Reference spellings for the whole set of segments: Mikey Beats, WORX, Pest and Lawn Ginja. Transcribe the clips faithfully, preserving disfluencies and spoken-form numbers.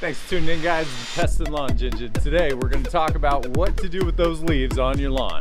Thanks for tuning in, guys. Pest and Lawn Ginja. Today we're going to talk about what to do with those leaves on your lawn.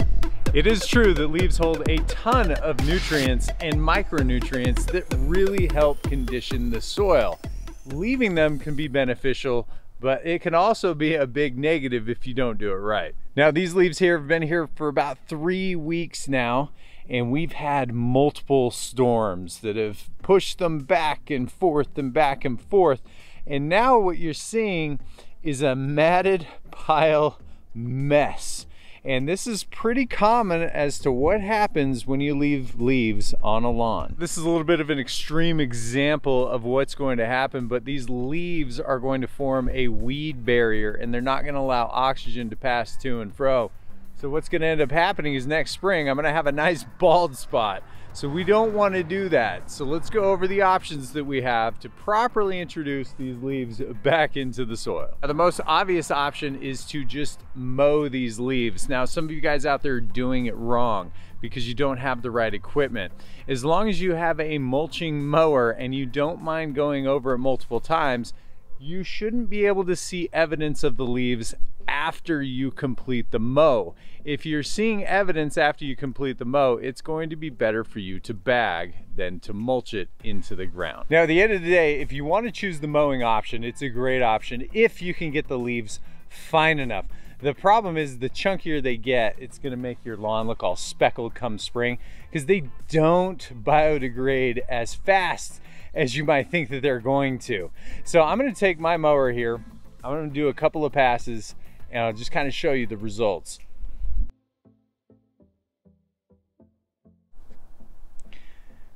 It is true that leaves hold a ton of nutrients and micronutrients that really help condition the soil. Leaving them can be beneficial, but it can also be a big negative if you don't do it right. Now, these leaves here have been here for about three weeks now, and we've had multiple storms that have pushed them back and forth and back and forth. And now what you're seeing is a matted pile mess. And this is pretty common as to what happens when you leave leaves on a lawn. This is a little bit of an extreme example of what's going to happen, but these leaves are going to form a weed barrier, and they're not going to allow oxygen to pass to and fro. So what's going to end up happening is next spring, I'm going to have a nice bald spot. So we don't want to do that. So let's go over the options that we have to properly introduce these leaves back into the soil. Now, the most obvious option is to just mow these leaves. Now, some of you guys out there are doing it wrong because you don't have the right equipment. As long as you have a mulching mower and you don't mind going over it multiple times, you shouldn't be able to see evidence of the leaves after you complete the mow. If you're seeing evidence after you complete the mow, it's going to be better for you to bag than to mulch it into the ground. Now, at the end of the day, if you want to choose the mowing option, it's a great option if you can get the leaves fine enough. The problem is, the chunkier they get, it's going to make your lawn look all speckled come spring, because they don't biodegrade as fast as you might think that they're going to. So I'm going to take my mower here, I'm going to do a couple of passes, and I'll just kind of show you the results.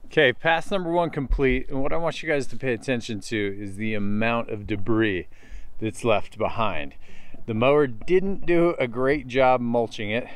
Okay, pass number one complete, and what I want you guys to pay attention to is the amount of debris that's left behind. The mower didn't do a great job mulching it,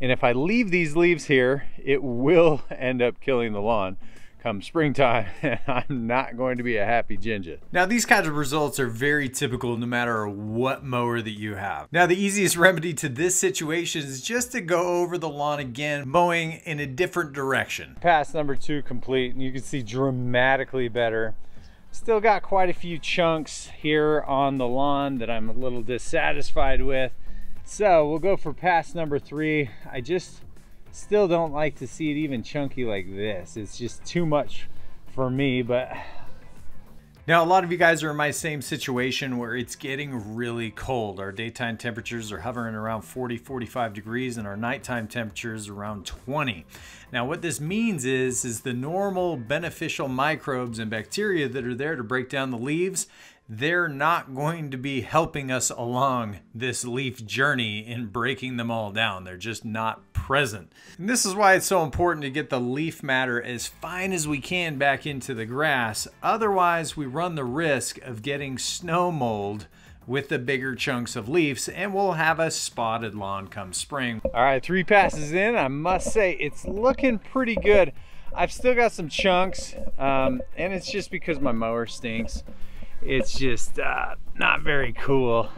and if I leave these leaves here, it will end up killing the lawn come springtime, and I'm not going to be a happy Ginja. Now, these kinds of results are very typical no matter what mower that you have. Now, the easiest remedy to this situation is just to go over the lawn again, mowing in a different direction. Pass number two complete, and you can see dramatically better. Still got quite a few chunks here on the lawn that I'm a little dissatisfied with. So we'll go for pass number three. I just still don't like to see it even chunky like this. It's just too much for me, but... Now, a lot of you guys are in my same situation where it's getting really cold. Our daytime temperatures are hovering around forty, forty-five degrees, and our nighttime temperatures around twenty. Now, what this means is, is the normal beneficial microbes and bacteria that are there to break down the leaves, they're not going to be helping us along this leaf journey in breaking them all down. They're just not present. And this is why it's so important to get the leaf matter as fine as we can back into the grass. Otherwise, we run the risk of getting snow mold with the bigger chunks of leaves, and we'll have a spotted lawn come spring. All right, three passes in. I must say it's looking pretty good. I've still got some chunks, um, and it's just because my mower stinks. It's just uh, not very cool,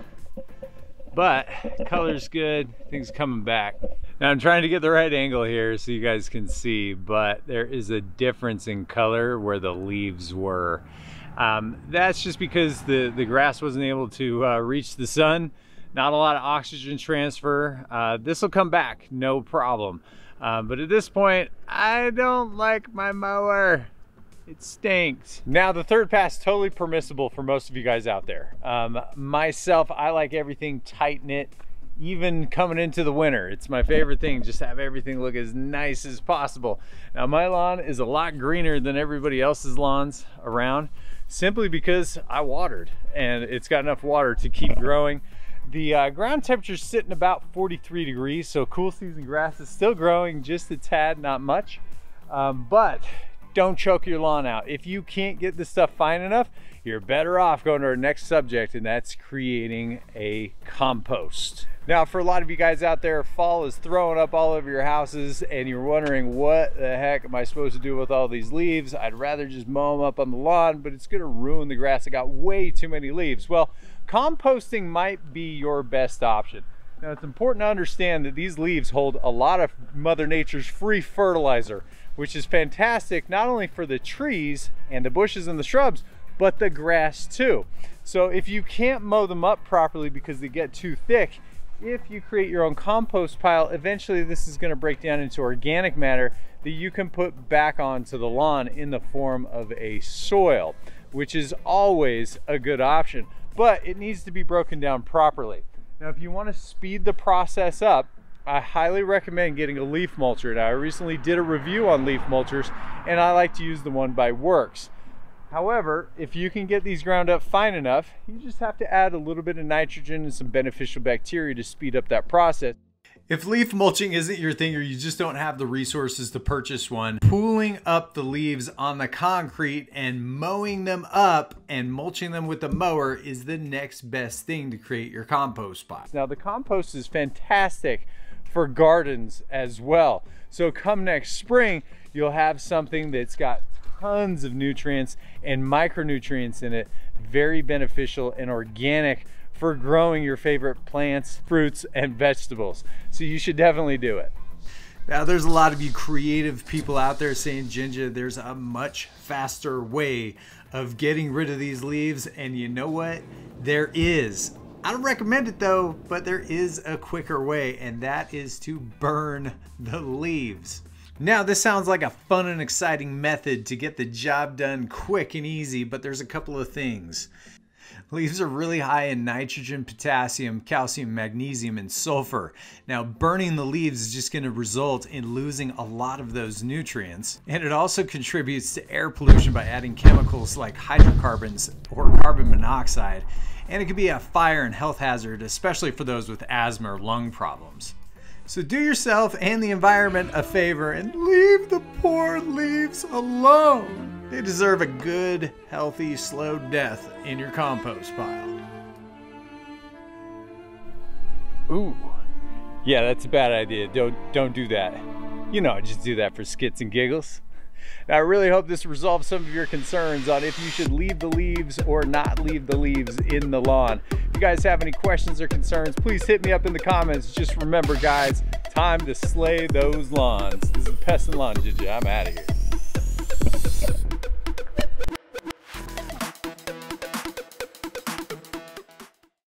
but color's good, things coming back. Now, I'm trying to get the right angle here so you guys can see, but there is a difference in color where the leaves were. Um, that's just because the, the grass wasn't able to uh, reach the sun. Not a lot of oxygen transfer. Uh, this will come back, no problem. Uh, but at this point, I don't like my mower. It stinks. Now, the third pass, totally permissible for most of you guys out there. Um, myself, I like everything tight knit, even coming into the winter. It's my favorite thing, just have everything look as nice as possible. Now, my lawn is a lot greener than everybody else's lawns around, simply because I watered, and it's got enough water to keep growing. The uh, ground temperature is sitting about forty-three degrees, so cool season grass is still growing just a tad, not much, um, but don't choke your lawn out. If you can't get this stuff fine enough, you're better off going to our next subject, and that's creating a compost. Now, for a lot of you guys out there, fall is throwing up all over your houses, and you're wondering, what the heck am I supposed to do with all these leaves? I'd rather just mow them up on the lawn, but it's gonna ruin the grass. I got way too many leaves. Well, composting might be your best option. Now, it's important to understand that these leaves hold a lot of Mother Nature's free fertilizer, which is fantastic not only for the trees and the bushes and the shrubs, but the grass too. So if you can't mow them up properly because they get too thick, if you create your own compost pile, eventually this is going to break down into organic matter that you can put back onto the lawn in the form of a soil, which is always a good option, but it needs to be broken down properly. Now, if you want to speed the process up, I highly recommend getting a leaf mulcher. Now, I recently did a review on leaf mulchers, and I like to use the one by WORX. However, if you can get these ground up fine enough, you just have to add a little bit of nitrogen and some beneficial bacteria to speed up that process. If leaf mulching isn't your thing, or you just don't have the resources to purchase one, pooling up the leaves on the concrete and mowing them up and mulching them with the mower is the next best thing to create your compost pile. Now, the compost is fantastic for gardens as well. So come next spring, you'll have something that's got tons of nutrients and micronutrients in it, very beneficial and organic for growing your favorite plants, fruits, and vegetables. So you should definitely do it. Now, there's a lot of you creative people out there saying, Ginja, there's a much faster way of getting rid of these leaves, and you know what? There is. I don't recommend it though, but there is a quicker way, and that is to burn the leaves. Now, this sounds like a fun and exciting method to get the job done quick and easy, but there's a couple of things. Leaves are really high in nitrogen, potassium, calcium, magnesium, and sulfur. Now, burning the leaves is just going to result in losing a lot of those nutrients, and it also contributes to air pollution by adding chemicals like hydrocarbons or carbon monoxide, and it could be a fire and health hazard, especially for those with asthma or lung problems. So do yourself and the environment a favor and leave the poor leaves alone. They deserve a good, healthy, slow death in your compost pile. Ooh, yeah, that's a bad idea. Don't, don't do that. You know, just do that for skits and giggles. Now, I really hope this resolves some of your concerns on if you should leave the leaves or not leave the leaves in the lawn. If you guys have any questions or concerns, please hit me up in the comments. Just remember, guys, time to slay those lawns. This is Pest and Lawn Ginja. I'm out of here.